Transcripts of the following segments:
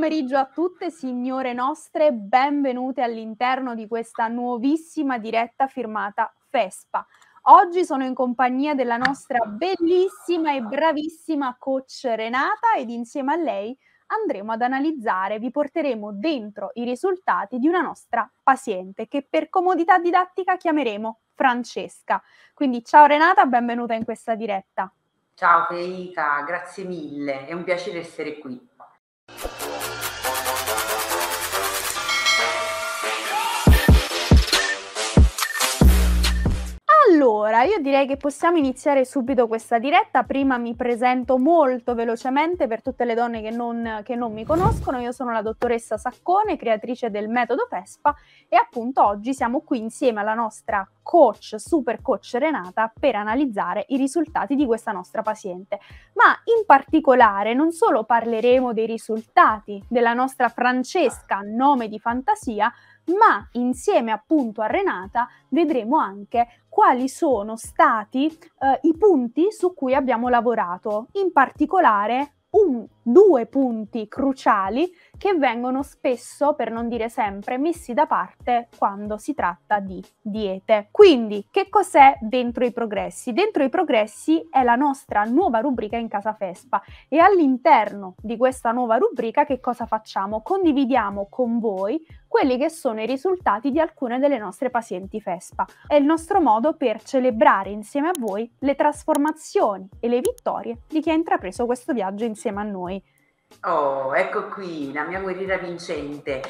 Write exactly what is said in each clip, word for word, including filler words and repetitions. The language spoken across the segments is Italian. pomeriggio a tutte, signore nostre, benvenute all'interno di questa nuovissima diretta firmata Fespa. Oggi sono in compagnia della nostra bellissima e bravissima coach Renata ed insieme a lei andremo ad analizzare, vi porteremo dentro i risultati di una nostra paziente che per comodità didattica chiameremo Francesca. Quindi ciao Renata, benvenuta in questa diretta. Ciao Federica, grazie mille, è un piacere essere qui. Allora, io direi che possiamo iniziare subito questa diretta. Prima mi presento molto velocemente per tutte le donne che non, che non mi conoscono. Io sono la dottoressa Saccone, creatrice del Metodo Fespa, e appunto oggi siamo qui insieme alla nostra coach, super coach Renata, per analizzare i risultati di questa nostra paziente. Ma in particolare non solo parleremo dei risultati della nostra Francesca, nome di fantasia, ma insieme appunto a Renata vedremo anche quali sono stati eh, i punti su cui abbiamo lavorato, in particolare un, due punti cruciali che vengono spesso, per non dire sempre, messi da parte quando si tratta di diete. Quindi, che cos'è Dentro i progressi? Dentro i progressi è la nostra nuova rubrica in Casa Fespa e all'interno di questa nuova rubrica che cosa facciamo? Condividiamo con voi quelli che sono i risultati di alcune delle nostre pazienti Fespa. È il nostro modo per celebrare insieme a voi le trasformazioni e le vittorie di chi ha intrapreso questo viaggio insieme a noi. Oh, ecco qui la mia guerriera vincente.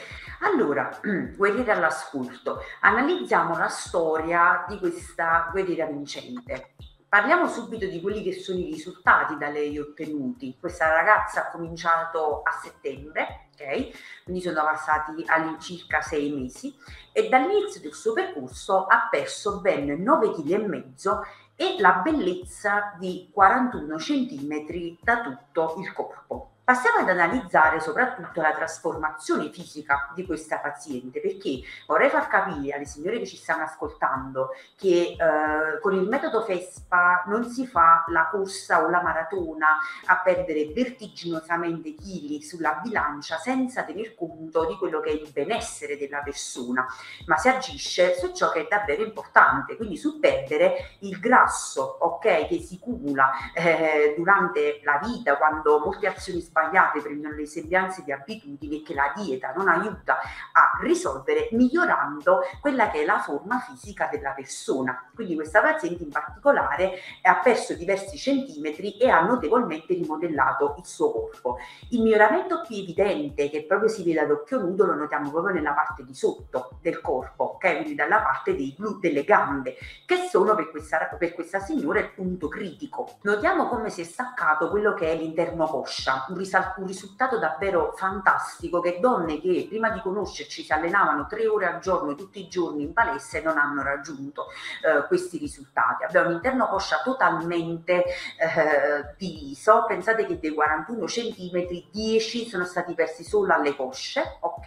Allora, guerriera all'ascolto, analizziamo la storia di questa guerriera vincente. Parliamo subito di quelli che sono i risultati da lei ottenuti. Questa ragazza ha cominciato a settembre, ok? Quindi sono passati all'incirca sei mesi e dall'inizio del suo percorso ha perso ben nove virgola cinque chili e la bellezza di quarantuno centimetri da tutto il corpo. Passiamo ad analizzare soprattutto la trasformazione fisica di questa paziente, perché vorrei far capire alle signore che ci stanno ascoltando che eh, con il metodo Fespa non si fa la corsa o la maratona a perdere vertiginosamente chili sulla bilancia senza tener conto di quello che è il benessere della persona, ma si agisce su ciò che è davvero importante, quindi su perdere il grasso, ok, che si cumula eh, durante la vita quando molte azioni sbagliate prendono le sembianze di abitudini che la dieta non aiuta a risolvere, migliorando quella che è la forma fisica della persona. Quindi questa paziente in particolare ha perso diversi centimetri e ha notevolmente rimodellato il suo corpo. Il miglioramento più evidente, che proprio si vede ad occhio nudo, lo notiamo proprio nella parte di sotto del corpo, okay? Quindi dalla parte dei glutei, delle gambe, che sono per questa, per questa signora il punto critico. Notiamo come si è staccato quello che è l'interno coscia, un un risultato davvero fantastico che donne che prima di conoscerci si allenavano tre ore al giorno tutti i giorni in palestra e non hanno raggiunto eh, questi risultati. Abbiamo un interno coscia totalmente eh, diviso, pensate che dei quarantuno centimetri dieci sono stati persi solo alle cosce, ok,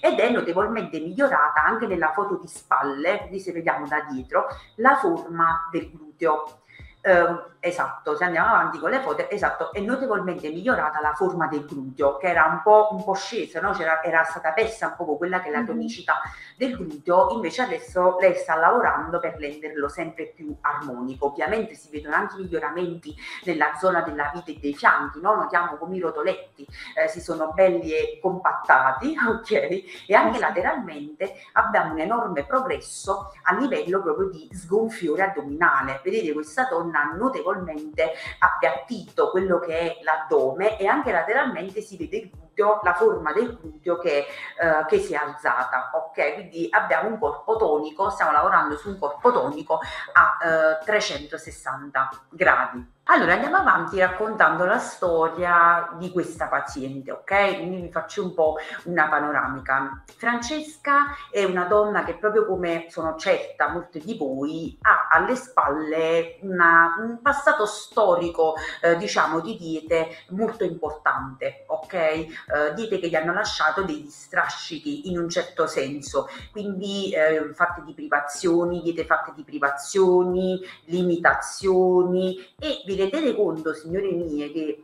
ed è notevolmente migliorata anche nella foto di spalle, quindi se vediamo da dietro la forma del gluteo. Eh, esatto, se andiamo avanti con le foto, esatto, è notevolmente migliorata la forma del gluteo, che era un po', un po' scesa, no? C'era, era stata persa un po' quella che è la tonicità del gluteo, invece adesso lei sta lavorando per renderlo sempre più armonico. Ovviamente si vedono anche miglioramenti nella zona della vite e dei fianchi, no? Notiamo come i rotoletti eh, si sono belli e compattati, ok? E anche lateralmente abbiamo un enorme progresso a livello proprio di sgonfiore addominale. Vedete, questa donna ha notevolmente appiattito quello che è l'addome e anche lateralmente si vede il gluteo, la forma del gluteo che, eh, che si è alzata, ok? Quindi abbiamo un corpo tonico, stiamo lavorando su un corpo tonico a eh, trecentosessanta gradi. Allora andiamo avanti raccontando la storia di questa paziente, ok? Quindi vi faccio un po' una panoramica. Francesca è una donna che, proprio come sono certa molte di voi, ha alle spalle una, un passato storico, eh, diciamo, di diete molto importante, ok? Eh, diete che gli hanno lasciato degli strascichi in un certo senso, quindi eh, fatte di privazioni, diete fatte di privazioni, limitazioni e vi rendete conto, signore mie, che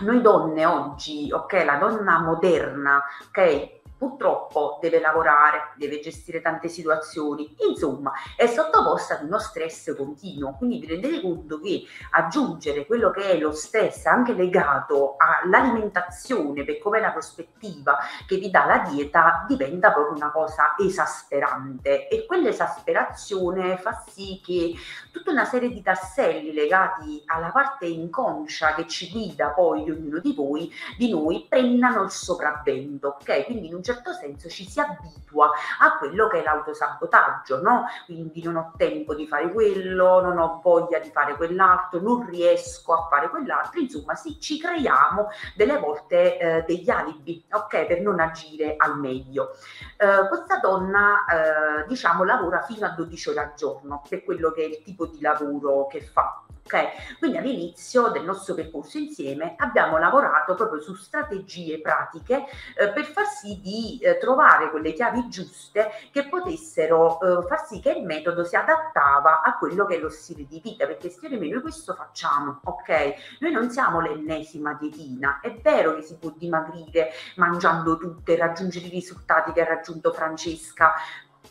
noi donne oggi, ok, la donna moderna, ok, purtroppo deve lavorare, deve gestire tante situazioni, insomma è sottoposta ad uno stress continuo, quindi vi rendete conto che aggiungere quello che è lo stress anche legato all'alimentazione, per come la prospettiva che vi dà la dieta, diventa proprio una cosa esasperante, e quell'esasperazione fa sì che tutta una serie di tasselli legati alla parte inconscia che ci guida poi di ognuno di voi, di noi, prendano il sopravvento, ok? Quindi in un certo In certo senso ci si abitua a quello che è l'autosabotaggio, no? Quindi non ho tempo di fare quello, non ho voglia di fare quell'altro, non riesco a fare quell'altro, insomma sì, ci creiamo delle volte eh, degli alibi, ok, per non agire al meglio. Eh, questa donna eh, diciamo lavora fino a dodici ore al giorno per quello che è il tipo di lavoro che fa. Ok, quindi all'inizio del nostro percorso insieme abbiamo lavorato proprio su strategie pratiche eh, per far sì di eh, trovare quelle chiavi giuste che potessero eh, far sì che il metodo si adattava a quello che è lo stile di vita, perché secondo me noi questo facciamo, ok? Noi non siamo l'ennesima dietina, è vero che si può dimagrire mangiando tutto e raggiungere i risultati che ha raggiunto Francesca,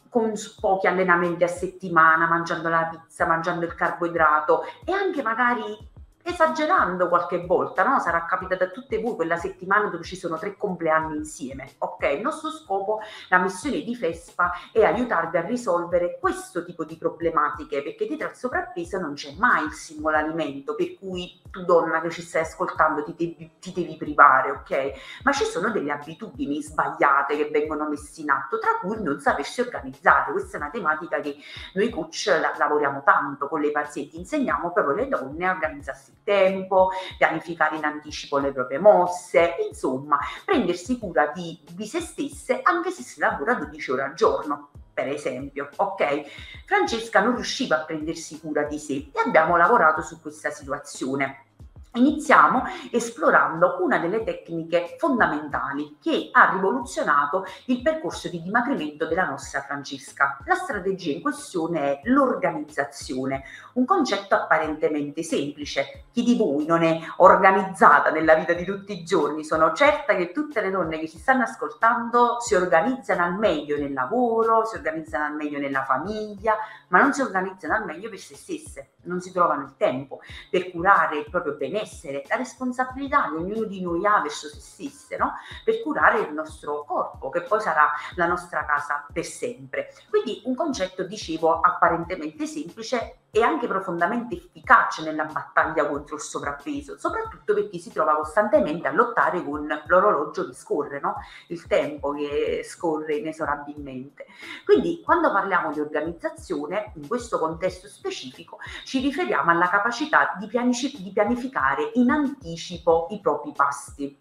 con pochi allenamenti a settimana, mangiando la pizza, mangiando il carboidrato e anche magari esagerando qualche volta, no? Sarà capitata a tutte voi quella settimana dove ci sono tre compleanni insieme, ok? Il nostro scopo, la missione di Fespa, è aiutarvi a risolvere questo tipo di problematiche, perché dietro al sovrappeso non c'è mai il singolo alimento, per cui tu donna che ci stai ascoltando ti devi, ti devi privare, ok? Ma ci sono delle abitudini sbagliate che vengono messe in atto, tra cui non sapersi organizzare. Questa è una tematica che noi coach la, lavoriamo tanto con le pazienti, insegniamo proprio le donne a organizzarsi tempo, pianificare in anticipo le proprie mosse, insomma prendersi cura di, di se stesse anche se si lavora dodici ore al giorno, per esempio, ok? Francesca non riusciva a prendersi cura di sé e abbiamo lavorato su questa situazione. Iniziamo esplorando una delle tecniche fondamentali che ha rivoluzionato il percorso di dimagrimento della nostra Francesca. La strategia in questione è l'organizzazione, un concetto apparentemente semplice. Chi di voi non è organizzata nella vita di tutti i giorni? Sono certa che tutte le donne che ci stanno ascoltando si organizzano al meglio nel lavoro, si organizzano al meglio nella famiglia, ma non si organizzano al meglio per se stesse, non si trovano il tempo per curare il proprio benessere, la responsabilità che ognuno di noi ha verso se stesse, no? Per curare il nostro corpo, che poi sarà la nostra casa per sempre. Quindi un concetto, dicevo, apparentemente semplice e anche profondamente efficace nella battaglia contro il sovrappeso, soprattutto per chi si trova costantemente a lottare con l'orologio che scorre, no? Il tempo che scorre inesorabilmente. Quindi quando parliamo di organizzazione, in questo contesto specifico, ci riferiamo alla capacità di, pianific- di pianificare in anticipo i propri pasti.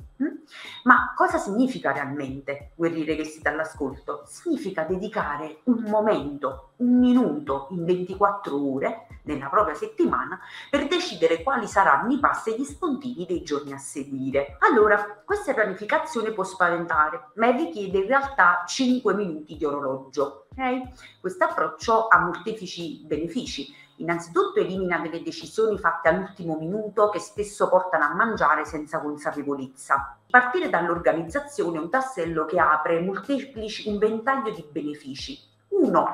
Ma cosa significa realmente guerriere che siete all'ascolto? Significa dedicare un momento, un minuto in ventiquattro ore nella propria settimana per decidere quali saranno i passi e gli spuntini dei giorni a seguire. Allora, questa pianificazione può spaventare, ma richiede in realtà cinque minuti di orologio. Okay? Questo approccio ha molteplici benefici. Innanzitutto elimina delle decisioni fatte all'ultimo minuto che spesso portano a mangiare senza consapevolezza. Partire dall'organizzazione è un tassello che apre molteplici, un ventaglio di benefici. Uno,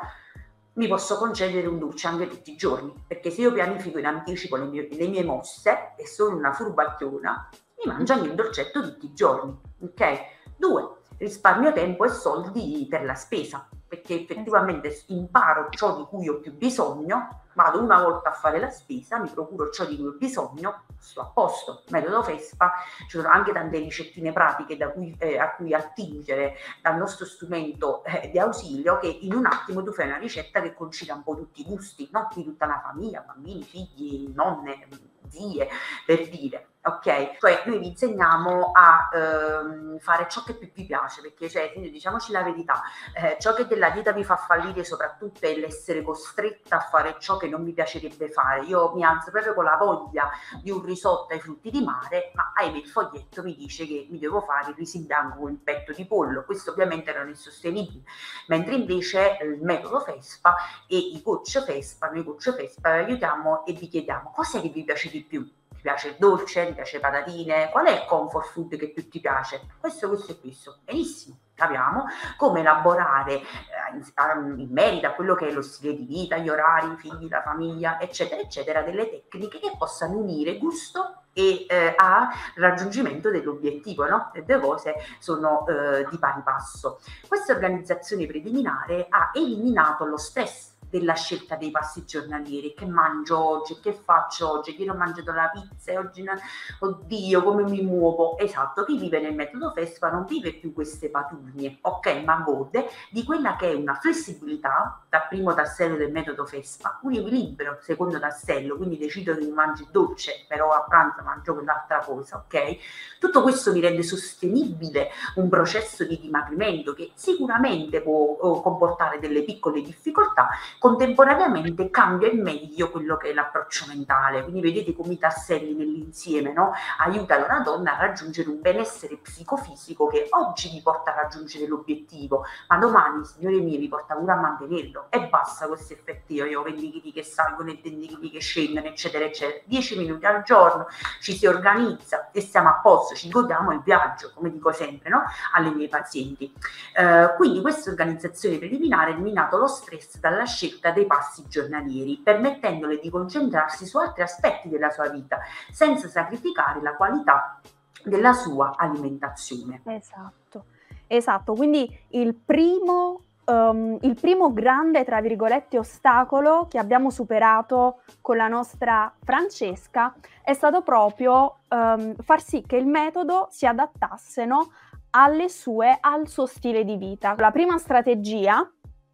mi posso concedere un dolce anche tutti i giorni, perché se io pianifico in anticipo le mie, le mie mosse e sono una furbacchiona, mi mangio anche un dolcetto tutti i giorni, ok? Due, risparmio tempo e soldi per la spesa, perché effettivamente imparo ciò di cui ho più bisogno, vado una volta a fare la spesa, mi procuro ciò di cui ho bisogno, sto a posto. Metodo Fespa, ci sono anche tante ricettine pratiche da cui, eh, a cui attingere dal nostro strumento eh, di ausilio, che in un attimo tu fai una ricetta che concilia un po' tutti i gusti, no? Di tutta la famiglia, bambini, figli, nonne, zie, per dire. Ok, cioè noi vi insegniamo a ehm, fare ciò che più vi piace, perché cioè, diciamoci la verità, eh, ciò che della vita vi fa fallire soprattutto è l'essere costretta a fare ciò che non mi piacerebbe fare. Io mi alzo proprio con la voglia di un risotto ai frutti di mare, ma ahimè il foglietto mi dice che mi devo fare il riso in bianco con il petto di pollo. Questo ovviamente non è sostenibile, mentre invece il metodo Fespa e i coach Fespa, noi coach Fespa vi aiutiamo e vi chiediamo cos'è che vi piace di più. piace il dolce, ti piace le patatine, qual è il comfort food che più ti piace? Questo, questo e questo. Benissimo, capiamo come elaborare eh, in, in merito a quello che è lo stile di vita, gli orari, i figli, la famiglia, eccetera, eccetera, delle tecniche che possano unire gusto e eh, a raggiungimento dell'obiettivo, no? Le due cose sono eh, di pari passo. Questa organizzazione preliminare ha eliminato lo stress della scelta dei pasti giornalieri, che mangio oggi, che faccio oggi, che non mangio la pizza, oggi non... oddio come mi muovo, esatto, chi vive nel metodo Fespa non vive più queste patuglie, ok, ma gode di quella che è una flessibilità dal primo tassello del metodo Fespa, un equilibrio secondo tassello, quindi decido che mangio dolce, però a pranzo mangio quell'altra cosa, ok? Tutto questo mi rende sostenibile un processo di dimagrimento che sicuramente può comportare delle piccole difficoltà. Contemporaneamente cambia in meglio quello che è l'approccio mentale, quindi vedete come i tasselli nell'insieme, no? Aiutano la donna a raggiungere un benessere psicofisico che oggi vi porta a raggiungere l'obiettivo, ma domani, signore mie, vi porta pure a mantenerlo, e basta questi effetti, io ho venti chili che salgono e venti chili che scendono, eccetera, eccetera. dieci minuti al giorno, ci si organizza e siamo a posto, ci godiamo il viaggio, come dico sempre, no? Alle mie pazienti. Eh, quindi questa organizzazione preliminare ha eliminato lo stress dalla scelta dei passi giornalieri, permettendole di concentrarsi su altri aspetti della sua vita, senza sacrificare la qualità della sua alimentazione. Esatto, esatto. Quindi il primo, um, il primo grande, tra virgolette, ostacolo che abbiamo superato con la nostra Francesca è stato proprio um, far sì che il metodo si adattasse, no, alle sue, al suo stile di vita. La prima strategia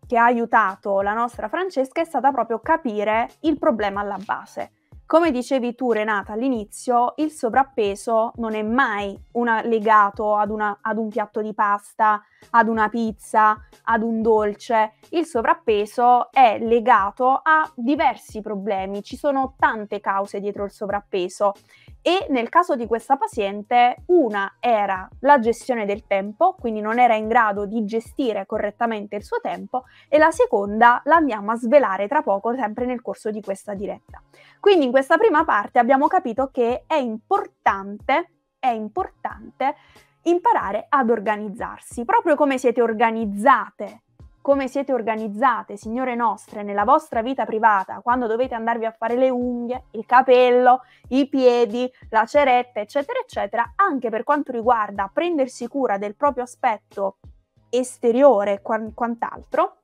che ha aiutato la nostra Francesca è stata proprio capire il problema alla base. Come dicevi tu, Renata, all'inizio, il sovrappeso non è mai una, legato ad, una, ad un piatto di pasta, ad una pizza, ad un dolce. Il sovrappeso è legato a diversi problemi, ci sono tante cause dietro il sovrappeso e nel caso di questa paziente una era la gestione del tempo, quindi non era in grado di gestire correttamente il suo tempo, e la seconda la andiamo a svelare tra poco, sempre nel corso di questa diretta. Quindi in questa prima parte abbiamo capito che è importante, è importante imparare ad organizzarsi, proprio come siete organizzate, come siete organizzate, signore nostre, nella vostra vita privata, quando dovete andarvi a fare le unghie, il capello, i piedi, la ceretta, eccetera, eccetera, anche per quanto riguarda prendersi cura del proprio aspetto esteriore e quant'altro,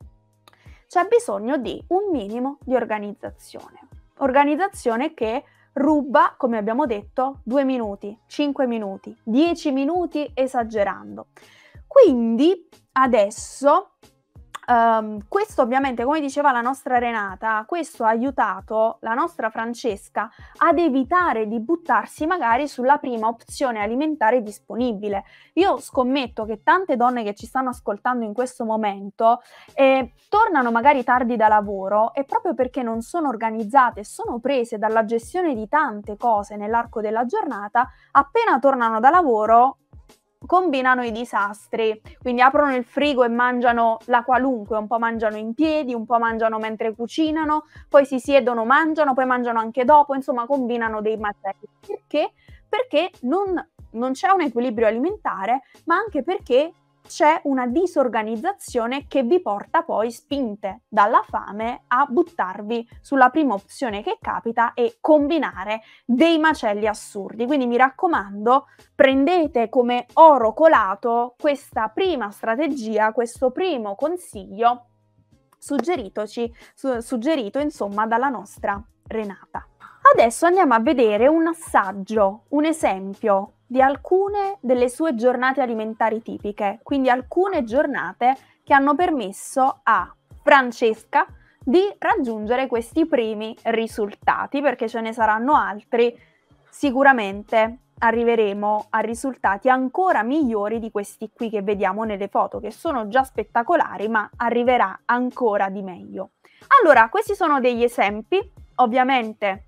c'è bisogno di un minimo di organizzazione. Organizzazione che ruba, come abbiamo detto, due minuti, cinque minuti, dieci minuti esagerando. Quindi adesso, um, questo ovviamente, come diceva la nostra Renata, questo ha aiutato la nostra Francesca ad evitare di buttarsi magari sulla prima opzione alimentare disponibile. Io scommetto che tante donne che ci stanno ascoltando in questo momento eh, tornano magari tardi da lavoro e proprio perché non sono organizzate, sono prese dalla gestione di tante cose nell'arco della giornata, appena tornano da lavoro combinano i disastri, quindi aprono il frigo e mangiano la qualunque, un po' mangiano in piedi, un po' mangiano mentre cucinano, poi si siedono, mangiano, poi mangiano anche dopo, insomma combinano dei macelli. Perché? Perché non, non c'è un equilibrio alimentare, ma anche perché c'è una disorganizzazione che vi porta poi, spinte dalla fame, a buttarvi sulla prima opzione che capita e combinare dei macelli assurdi. Quindi mi raccomando, prendete come oro colato questa prima strategia, questo primo consiglio suggeritoci, su, suggerito insomma dalla nostra Renata. Adesso andiamo a vedere un assaggio, un esempio di alcune delle sue giornate alimentari tipiche, quindi alcune giornate che hanno permesso a Francesca di raggiungere questi primi risultati, perché ce ne saranno altri, sicuramente arriveremo a risultati ancora migliori di questi qui che vediamo nelle foto, che sono già spettacolari, ma arriverà ancora di meglio. Allora, questi sono degli esempi, ovviamente.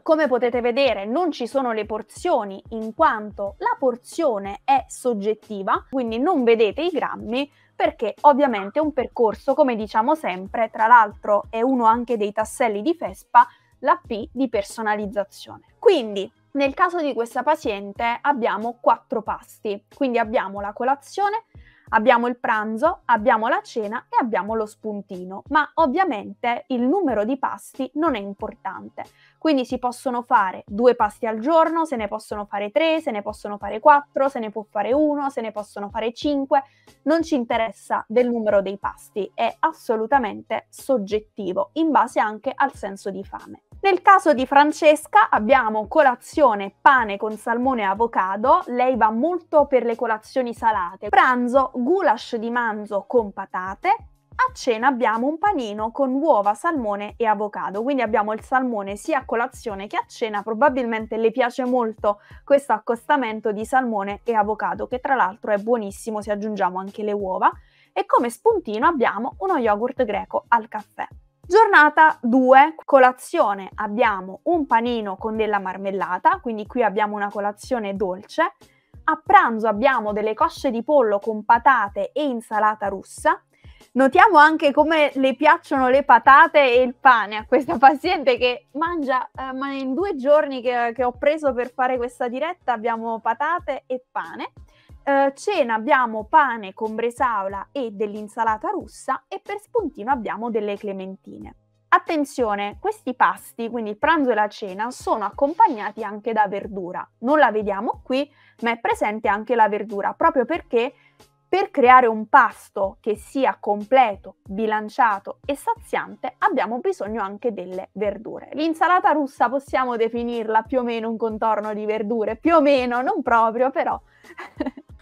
Come potete vedere non ci sono le porzioni, in quanto la porzione è soggettiva, quindi non vedete i grammi perché ovviamente è un percorso, come diciamo sempre, tra l'altro è uno anche dei tasselli di Fespa, la P di personalizzazione. Quindi Nel caso di questa paziente abbiamo quattro pasti, quindi abbiamo la colazione, abbiamo il pranzo, abbiamo la cena e abbiamo lo spuntino, ma ovviamente il numero di pasti non è importante, quindi si possono fare due pasti al giorno, se ne possono fare tre, se ne possono fare quattro, se ne può fare uno, se ne possono fare cinque, non ci interessa del numero dei pasti, è assolutamente soggettivo, in base anche al senso di fame. Nel caso di Francesca abbiamo colazione, pane con salmone e avocado, lei va molto per le colazioni salate, pranzo, goulash di manzo con patate, a cena abbiamo un panino con uova, salmone e avocado, quindi abbiamo il salmone sia a colazione che a cena, probabilmente le piace molto questo accostamento di salmone e avocado, che tra l'altro è buonissimo se aggiungiamo anche le uova, e come spuntino abbiamo uno yogurt greco al caffè. Giornata due, colazione, abbiamo un panino con della marmellata, quindi qui abbiamo una colazione dolce, a pranzo abbiamo delle cosce di pollo con patate e insalata russa. Notiamo anche come le piacciono le patate e il pane a questa paziente che mangia, eh, ma in due giorni che, che ho preso per fare questa diretta abbiamo patate e pane. Uh, cena abbiamo pane con bresaola e dell'insalata russa e per spuntino abbiamo delle clementine. Attenzione, questi pasti, quindi il pranzo e la cena, sono accompagnati anche da verdura. Non la vediamo qui, ma è presente anche la verdura, proprio perché per creare un pasto che sia completo, bilanciato e saziante abbiamo bisogno anche delle verdure. L'insalata russa possiamo definirla più o meno un contorno di verdure, più o meno, non proprio, però...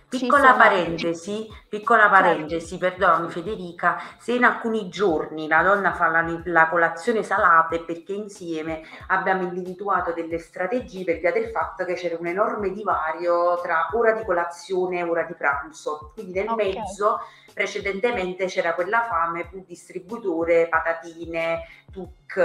Piccola parentesi, piccola parentesi, perdonami Federica, se in alcuni giorni la donna fa la, la colazione salata è perché insieme abbiamo individuato delle strategie per via del fatto che c'era un enorme divario tra ora di colazione e ora di pranzo, quindi nel okay. mezzo precedentemente c'era quella fame, più distributore, patatine, tuc,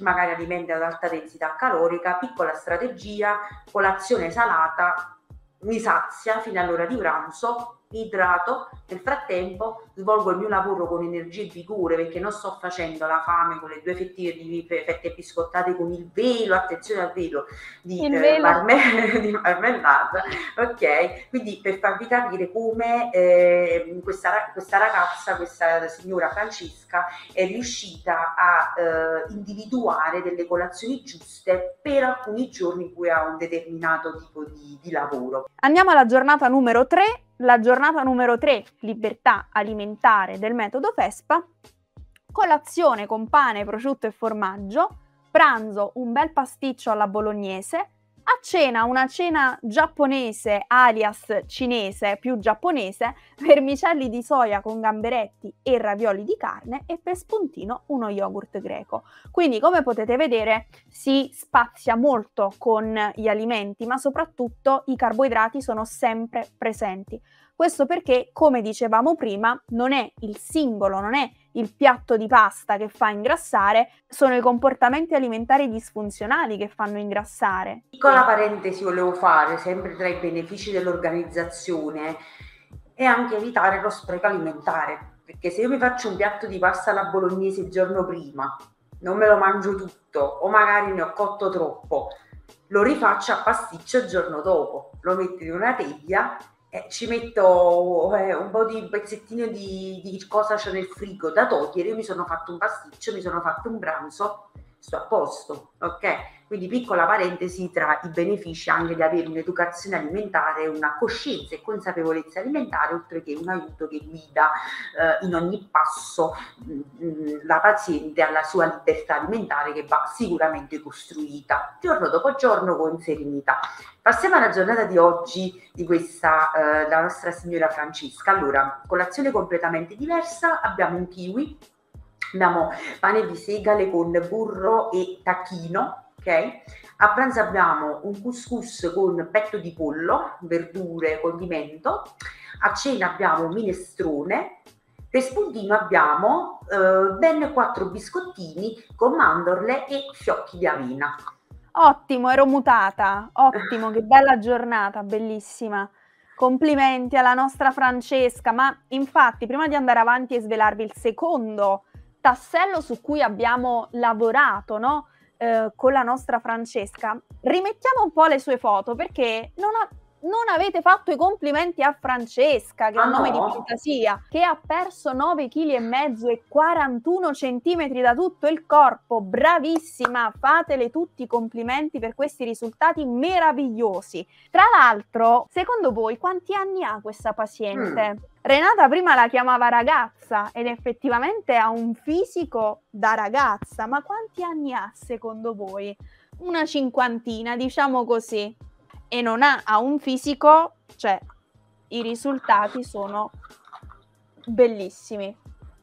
magari alimenti ad alta densità calorica, piccola strategia, colazione salata, mi sazia fino all'ora di pranzo, mi idrato, nel frattempo svolgo il mio lavoro con energia e vigore perché non sto facendo la fame con le due fettine di fette biscottate con il velo, attenzione al velo, di, eh, marme di marmellata, ok? Quindi per farvi capire come eh, questa, questa ragazza, questa signora Francesca è riuscita a eh, individuare delle colazioni giuste per alcuni giorni in cui ha un determinato tipo di, di lavoro. Andiamo alla giornata numero tre. La giornata numero tre, libertà alimentare del metodo Fespa, colazione con pane, prosciutto e formaggio, pranzo un bel pasticcio alla bolognese, a cena una cena giapponese alias cinese più giapponese, vermicelli di soia con gamberetti e ravioli di carne e per spuntino uno yogurt greco. Quindi come potete vedere si spazia molto con gli alimenti, ma soprattutto i carboidrati sono sempre presenti. Questo perché, come dicevamo prima, non è il singolo, non è il piatto di pasta che fa ingrassare, sono i comportamenti alimentari disfunzionali che fanno ingrassare. Piccola parentesi volevo fare, sempre tra i benefici dell'organizzazione, è anche evitare lo spreco alimentare, perché se io mi faccio un piatto di pasta alla bolognese il giorno prima, non me lo mangio tutto, o magari ne ho cotto troppo, lo rifaccio a pasticcio il giorno dopo, lo metto in una teglia, Eh, ci metto eh, un po' di pezzettino di, di cosa c'è nel frigo da togliere, io mi sono fatto un pasticcio, mi sono fatto un pranzo, sto a posto, ok? Quindi piccola parentesi tra i benefici anche di avere un'educazione alimentare, una coscienza e consapevolezza alimentare, oltre che un aiuto che guida eh, in ogni passo mh, mh, la paziente alla sua libertà alimentare che va sicuramente costruita giorno dopo giorno con serenità. Passiamo alla giornata di oggi di questa, eh, la nostra signora Francesca. Allora, colazione completamente diversa, abbiamo un kiwi, abbiamo pane di segale con burro e tacchino, ok? A pranzo abbiamo un couscous con petto di pollo, verdure, condimento, a cena abbiamo un minestrone, per spuntino abbiamo eh, ben quattro biscottini con mandorle e fiocchi di avena. Ottimo, ero mutata, ottimo, che bella giornata, bellissima, complimenti alla nostra Francesca, ma infatti prima di andare avanti e svelarvi il secondo tassello su cui abbiamo lavorato, no? eh, con la nostra Francesca, rimettiamo un po' le sue foto, perché non ha... non avete fatto i complimenti a Francesca, che è un nome di fantasia, che ha perso nove virgola cinque chili e quarantuno centimetri da tutto il corpo. Bravissima, fatele tutti i complimenti per questi risultati meravigliosi. Tra l'altro, secondo voi quanti anni ha questa paziente? Mm. Renata prima la chiamava ragazza ed effettivamente ha un fisico da ragazza, ma quanti anni ha secondo voi? Una cinquantina, diciamo così. E non ha, ha un fisico, cioè i risultati sono bellissimi.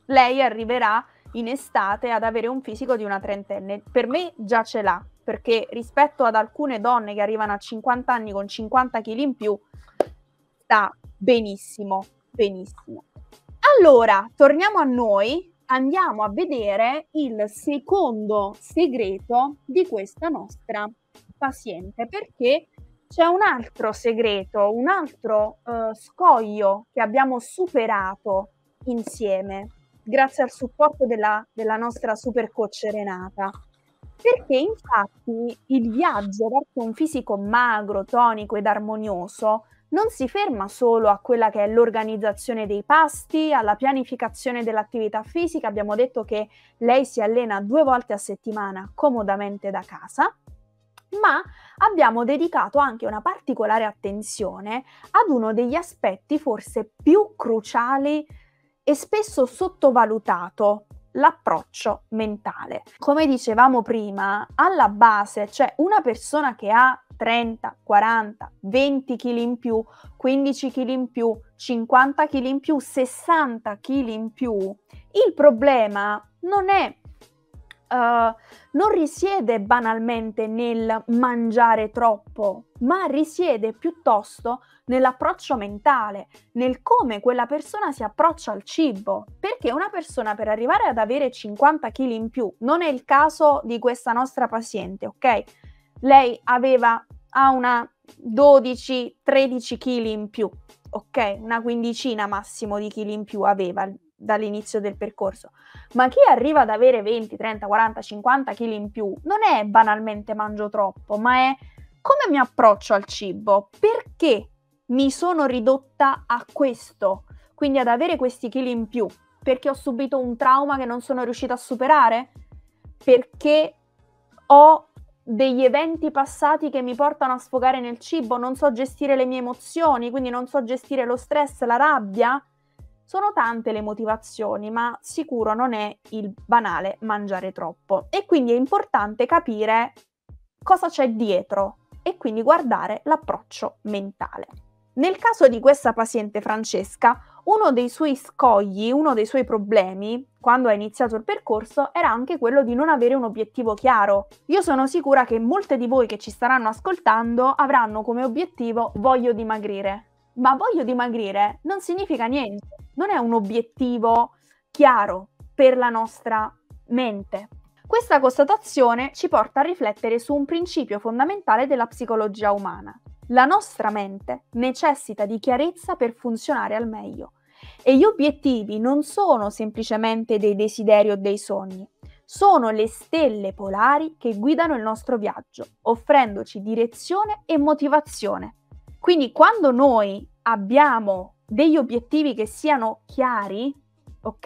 Lei arriverà in estate ad avere un fisico di una trentenne. Per me già ce l'ha, perché rispetto ad alcune donne che arrivano a cinquanta anni con cinquanta chili in più, sta benissimo, benissimo. Allora, torniamo a noi, andiamo a vedere il secondo segreto di questa nostra paziente, perché... c'è un altro segreto, un altro uh, scoglio che abbiamo superato insieme, grazie al supporto della, della nostra super coach Renata. Perché infatti il viaggio verso un fisico magro, tonico ed armonioso non si ferma solo a quella che è l'organizzazione dei pasti, alla pianificazione dell'attività fisica. Abbiamo detto che lei si allena due volte a settimana comodamente da casa, ma abbiamo dedicato anche una particolare attenzione ad uno degli aspetti forse più cruciali e spesso sottovalutato, l'approccio mentale. Come dicevamo prima, alla base c'è una persona che ha trenta, quaranta, venti chili in più, quindici chili in più, cinquanta chili in più, sessanta chili in più. Il problema non è Uh, non risiede banalmente nel mangiare troppo, ma risiede piuttosto nell'approccio mentale, nel come quella persona si approccia al cibo, perché una persona per arrivare ad avere cinquanta chili in più, non è il caso di questa nostra paziente, ok? Lei aveva ha una dodici tredici chili in più, ok? Una quindicina massimo di chili in più aveva dall'inizio del percorso, ma chi arriva ad avere venti, trenta, quaranta, cinquanta chili in più non è banalmente mangio troppo, ma è come mi approccio al cibo, perché mi sono ridotta a questo, quindi ad avere questi chili in più, perché ho subito un trauma che non sono riuscita a superare, perché ho degli eventi passati che mi portano a sfogare nel cibo, non so gestire le mie emozioni, quindi non so gestire lo stress, la rabbia. Sono tante le motivazioni, ma sicuro non è il banale mangiare troppo. E quindi è importante capire cosa c'è dietro e quindi guardare l'approccio mentale. Nel caso di questa paziente Francesca, uno dei suoi scogli, uno dei suoi problemi, quando ha iniziato il percorso, era anche quello di non avere un obiettivo chiaro. Io sono sicura che molte di voi che ci staranno ascoltando avranno come obiettivo voglio dimagrire. Ma voglio dimagrire non significa niente, non è un obiettivo chiaro per la nostra mente. Questa constatazione ci porta a riflettere su un principio fondamentale della psicologia umana. La nostra mente necessita di chiarezza per funzionare al meglio e gli obiettivi non sono semplicemente dei desideri o dei sogni, sono le stelle polari che guidano il nostro viaggio, offrendoci direzione e motivazione. Quindi quando noi abbiamo degli obiettivi che siano chiari, ok?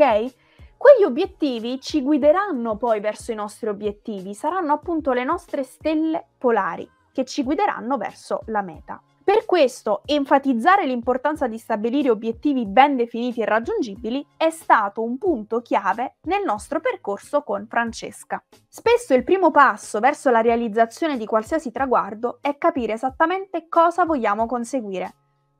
Quegli obiettivi ci guideranno poi verso i nostri obiettivi, saranno appunto le nostre stelle polari che ci guideranno verso la meta. Per questo enfatizzare l'importanza di stabilire obiettivi ben definiti e raggiungibili è stato un punto chiave nel nostro percorso con Francesca. Spesso il primo passo verso la realizzazione di qualsiasi traguardo è capire esattamente cosa vogliamo conseguire.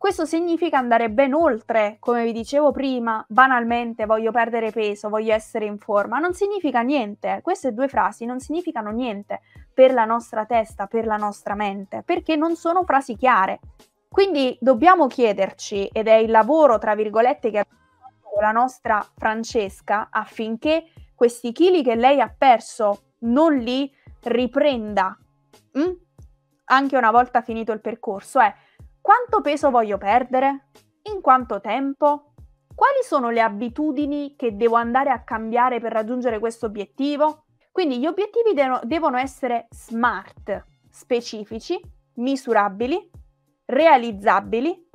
Questo significa andare ben oltre, come vi dicevo prima, banalmente voglio perdere peso, voglio essere in forma, non significa niente. Queste due frasi non significano niente per la nostra testa, per la nostra mente, perché non sono frasi chiare. Quindi dobbiamo chiederci, ed è il lavoro, tra virgolette, che abbiamo fatto con la nostra Francesca, affinché questi chili che lei ha perso non li riprenda, mm? anche una volta finito il percorso, è... quanto peso voglio perdere? In quanto tempo? Quali sono le abitudini che devo andare a cambiare per raggiungere questo obiettivo? Quindi gli obiettivi de- devono essere smart, specifici, misurabili, realizzabili,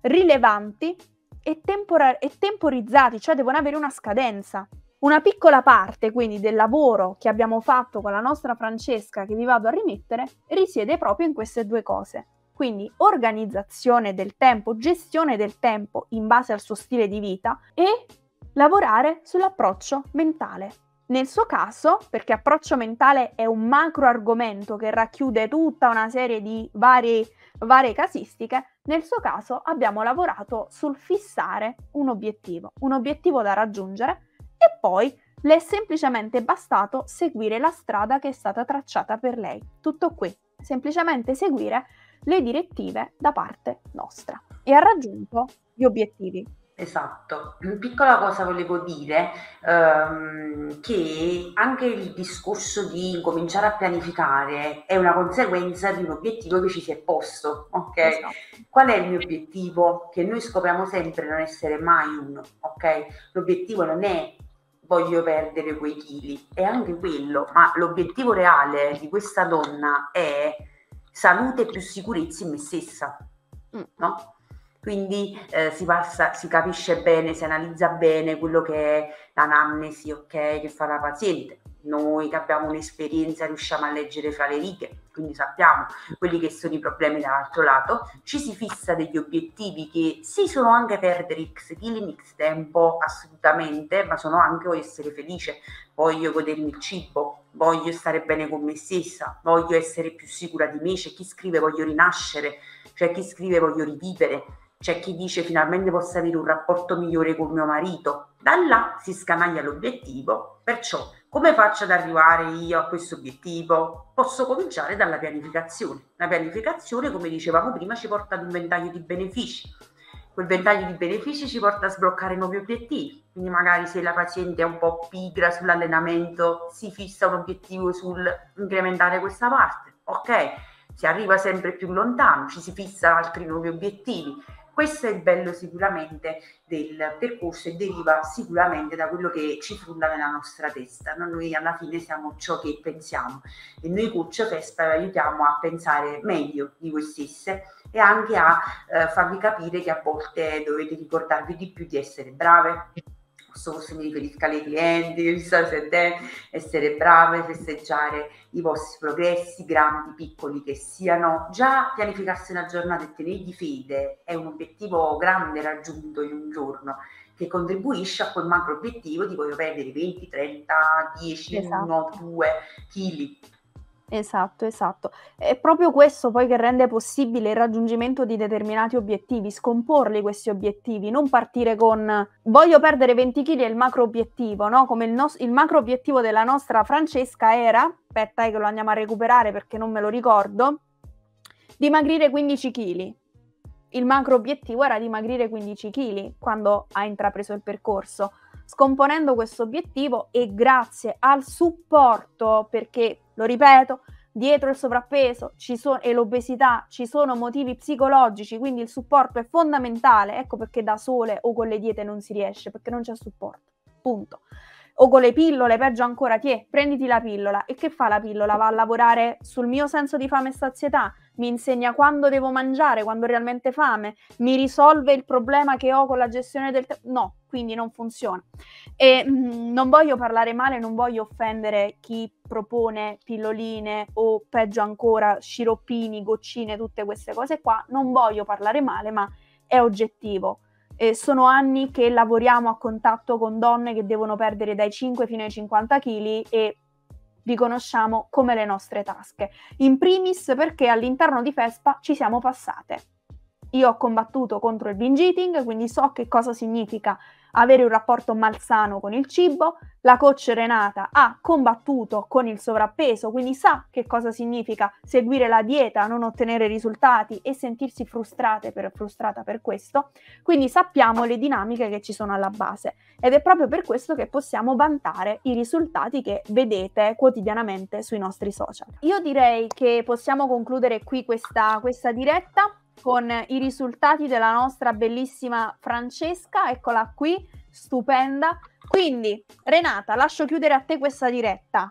rilevanti e, tempora- e temporizzati, cioè devono avere una scadenza. Una piccola parte quindi del lavoro che abbiamo fatto con la nostra Francesca, che vi vado a rimettere, risiede proprio in queste due cose. Quindi organizzazione del tempo, gestione del tempo in base al suo stile di vita e lavorare sull'approccio mentale. Nel suo caso, perché approccio mentale è un macro argomento che racchiude tutta una serie di varie, varie casistiche, nel suo caso abbiamo lavorato sul fissare un obiettivo, un obiettivo da raggiungere, e poi le è semplicemente bastato seguire la strada che è stata tracciata per lei. Tutto qui, semplicemente seguire le direttive da parte nostra, e ha raggiunto gli obiettivi. Esatto, piccola cosa volevo dire, ehm, che anche il discorso di cominciare a pianificare è una conseguenza di un obiettivo che ci si è posto, ok? Esatto. Qual è il mio obiettivo? Che noi scopriamo sempre non essere mai uno, ok? L'obiettivo non è voglio perdere quei chili, è anche quello, ma l'obiettivo reale di questa donna è salute e più sicurezza in me stessa, mm. no? Quindi eh, si passa, si capisce bene, si analizza bene quello che è l'anamnesi, ok, che fa la paziente. Noi che abbiamo un'esperienza riusciamo a leggere fra le righe, quindi sappiamo quelli che sono i problemi dall'altro lato. Ci si fissa degli obiettivi che sì, sono anche perdere X chili, X tempo, assolutamente, ma sono anche voglio essere felice, voglio godermi il cibo, voglio stare bene con me stessa, voglio essere più sicura di me. C'è chi scrive voglio rinascere, c'è chi scrive voglio rivivere, c'è chi dice finalmente posso avere un rapporto migliore con mio marito. Da là si scanaglia l'obiettivo, perciò come faccio ad arrivare io a questo obiettivo? Posso cominciare dalla pianificazione. La pianificazione, come dicevamo prima, ci porta ad un ventaglio di benefici. Quel ventaglio di benefici ci porta a sbloccare nuovi obiettivi, quindi magari se la paziente è un po' pigra sull'allenamento si fissa un obiettivo sul incrementare questa parte, ok? Si arriva sempre più lontano, ci si fissa altri nuovi obiettivi. Questo è il bello sicuramente del percorso e deriva sicuramente da quello che ci frulla nella nostra testa. Noi alla fine siamo ciò che pensiamo e noi coach Fespa vi aiutiamo a pensare meglio di voi stesse e anche a eh, farvi capire che a volte dovete ricordarvi di più di essere brave. Questo forse mi riferisco alle clienti, essere brave, festeggiare i vostri progressi, grandi, piccoli che siano. Già pianificarsi una giornata e tenergli fede è un obiettivo grande raggiunto in un giorno, che contribuisce a quel macro obiettivo di voglio perdere venti, trenta, dieci, esatto. uno, due chili. Esatto, esatto. È proprio questo poi che rende possibile il raggiungimento di determinati obiettivi, scomporli questi obiettivi, non partire con voglio perdere venti chili è il macro obiettivo, no? Come il, nos- il macro obiettivo della nostra Francesca era, aspetta che lo andiamo a recuperare perché non me lo ricordo, dimagrire quindici chili. Il macro obiettivo era dimagrire quindici chili quando ha intrapreso il percorso. Scomponendo questo obiettivo e grazie al supporto, perché lo ripeto, dietro il sovrappeso ci sono, e l'obesità ci sono motivi psicologici, quindi il supporto è fondamentale, ecco perché da sole o con le diete non si riesce, perché non c'è supporto, punto. O con le pillole, peggio ancora, tiè, prenditi la pillola, e che fa la pillola? Va a lavorare sul mio senso di fame e sazietà, mi insegna quando devo mangiare, quando ho realmente fame, mi risolve il problema che ho con la gestione del tempo, no, quindi non funziona. E mh, non voglio parlare male, non voglio offendere chi propone pilloline o peggio ancora sciroppini, goccine, tutte queste cose qua, non voglio parlare male, ma è oggettivo. Eh, sono anni che lavoriamo a contatto con donne che devono perdere dai cinque fino ai cinquanta chili e vi conosciamo come le nostre tasche. In primis perché all'interno di Fespa ci siamo passate. Io ho combattuto contro il binge eating, quindi so che cosa significa avere un rapporto malsano con il cibo. La coach Renata ha combattuto con il sovrappeso, quindi sa che cosa significa seguire la dieta, non ottenere risultati e sentirsi frustrate per, frustrata per questo. Quindi sappiamo le dinamiche che ci sono alla base ed è proprio per questo che possiamo vantare i risultati che vedete quotidianamente sui nostri social. Io direi che possiamo concludere qui questa, questa diretta con i risultati della nostra bellissima Francesca, eccola qui, stupenda. Quindi Renata, lascio chiudere a te questa diretta.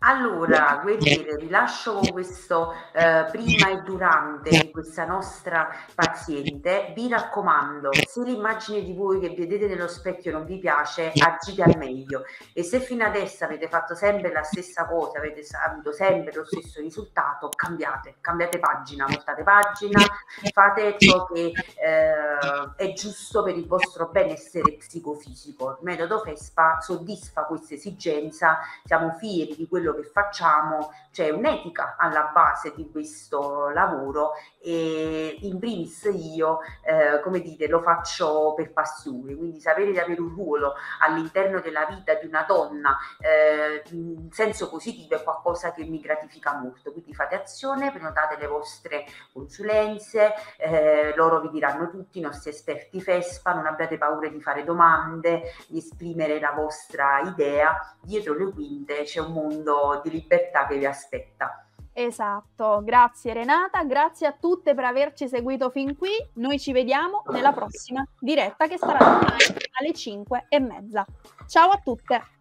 Allora, Guerriere, vi lascio con questo eh, prima e durante di questa nostra paziente. Vi raccomando, se l'immagine di voi che vedete nello specchio non vi piace, agite al meglio, e se fino adesso avete fatto sempre la stessa cosa, avete avuto sempre lo stesso risultato, cambiate, cambiate pagina, voltate pagina, fate ciò che eh, è giusto per il vostro benessere psicofisico. Il metodo Fespa soddisfa questa esigenza, siamo fieri di quello che facciamo, c'è un'etica alla base di questo lavoro, e in primis io eh, come dite lo faccio per passione, quindi sapere di avere un ruolo all'interno della vita di una donna eh, in senso positivo è qualcosa che mi gratifica molto. Quindi fate azione, prenotate le vostre consulenze, eh, loro vi diranno tutti, i nostri esperti Fespa, non abbiate paura di fare domande, di esprimere la vostra idea, dietro le quinte c'è un mondo di libertà che vi aspetta. Esatto, grazie Renata, grazie a tutte per averci seguito fin qui, noi ci vediamo nella prossima diretta che sarà domani alle cinque e mezza. Ciao a tutte!